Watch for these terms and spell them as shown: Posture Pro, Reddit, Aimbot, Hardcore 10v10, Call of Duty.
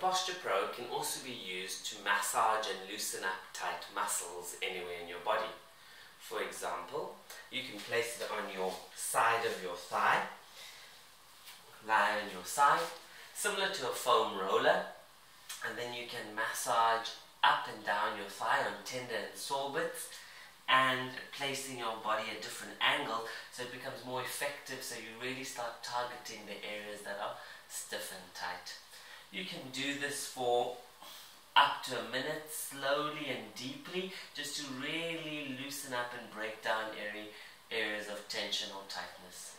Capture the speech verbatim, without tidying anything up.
Posture Pro can also be used to massage and loosen up tight muscles anywhere in your body. For example, you can place it on your side of your thigh, lie on your side, similar to a foam roller, and then you can massage up and down your thigh on tender and sore bits, and placing your body at a different angle so it becomes more effective, so you really start targeting the areas that are stiff and tight. You can do this for up to a minute, slowly and deeply, just to really loosen up and break down any areas of tension or tightness.